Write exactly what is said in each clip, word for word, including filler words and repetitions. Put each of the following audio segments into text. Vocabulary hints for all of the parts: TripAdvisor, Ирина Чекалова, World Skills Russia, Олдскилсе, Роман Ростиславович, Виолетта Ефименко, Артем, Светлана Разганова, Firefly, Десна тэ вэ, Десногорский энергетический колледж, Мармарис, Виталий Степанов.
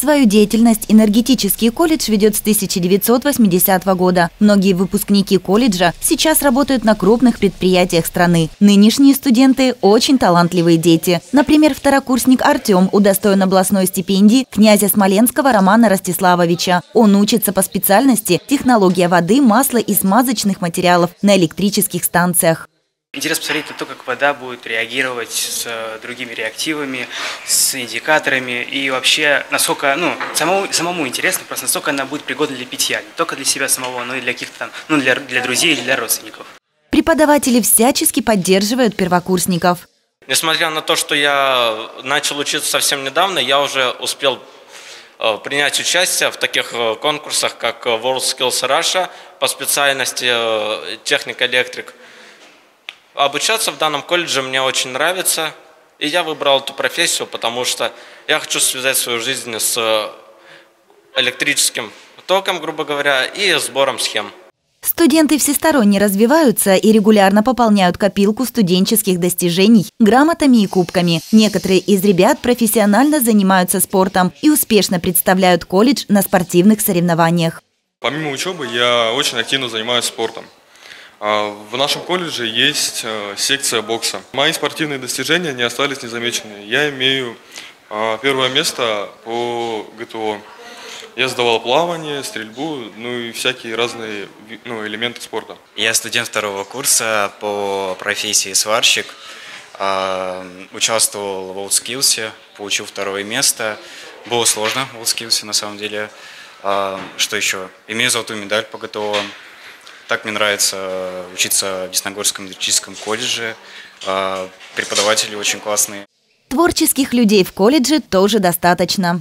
Свою деятельность энергетический колледж ведет с тысяча девятьсот восьмидесятого года. Многие выпускники колледжа сейчас работают на крупных предприятиях страны. Нынешние студенты – очень талантливые дети. Например, второкурсник Артем удостоен областной стипендии князя Смоленского Романа Ростиславовича. Он учится по специальности «Технология воды, масла и смазочных материалов на электрических станциях». Интересно посмотреть на то, как вода будет реагировать с другими реактивами, с индикаторами и вообще, насколько, ну, самому, самому интересно, просто насколько она будет пригодна для питья, не только для себя самого, но и для каких-то там, ну, для, для друзей или для родственников. Преподаватели всячески поддерживают первокурсников. Несмотря на то, что я начал учиться совсем недавно, я уже успел принять участие в таких конкурсах, как World Skills Russia по специальности техник-электрик. Обучаться в данном колледже мне очень нравится, и я выбрал эту профессию, потому что я хочу связать свою жизнь с электрическим током, грубо говоря, и сбором схем. Студенты всесторонне развиваются и регулярно пополняют копилку студенческих достижений грамотами и кубками. Некоторые из ребят профессионально занимаются спортом и успешно представляют колледж на спортивных соревнованиях. Помимо учебы я очень активно занимаюсь спортом. В нашем колледже есть секция бокса. Мои спортивные достижения не остались незамеченными. Я имею первое место по гэ тэ о. Я сдавал плавание, стрельбу, ну и всякие разные ну, элементы спорта. Я студент второго курса по профессии сварщик. Участвовал в Олдскилсе, получил второе место. Было сложно в Олдскилсе на самом деле. Что еще? Имею золотую медаль по гэ тэ о. Так мне нравится учиться в Десногорском энергетическом колледже. Преподаватели очень классные. Творческих людей в колледже тоже достаточно.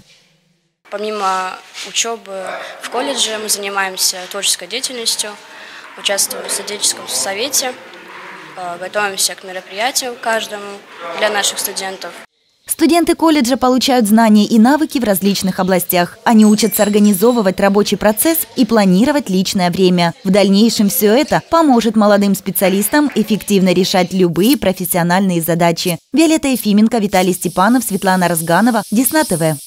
Помимо учебы в колледже мы занимаемся творческой деятельностью, участвуем в студенческом совете, готовимся к мероприятию каждому для наших студентов. Студенты колледжа получают знания и навыки в различных областях. Они учатся организовывать рабочий процесс и планировать личное время. В дальнейшем все это поможет молодым специалистам эффективно решать любые профессиональные задачи. Виолетта Ефименко, Виталий Степанов, Светлана Разганова, Десна тэ вэ.